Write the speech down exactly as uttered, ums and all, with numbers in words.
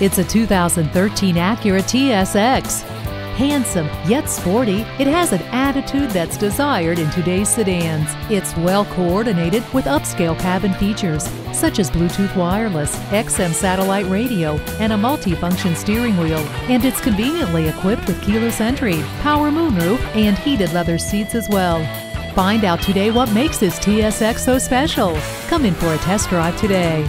It's a two thousand thirteen Acura T S X. Handsome, yet sporty, it has an attitude that's desired in today's sedans. It's well coordinated with upscale cabin features, such as Bluetooth wireless, X M satellite radio, and a multi-function steering wheel. And it's conveniently equipped with keyless entry, power moonroof, and heated leather seats as well. Find out today what makes this T S X so special. Come in for a test drive today.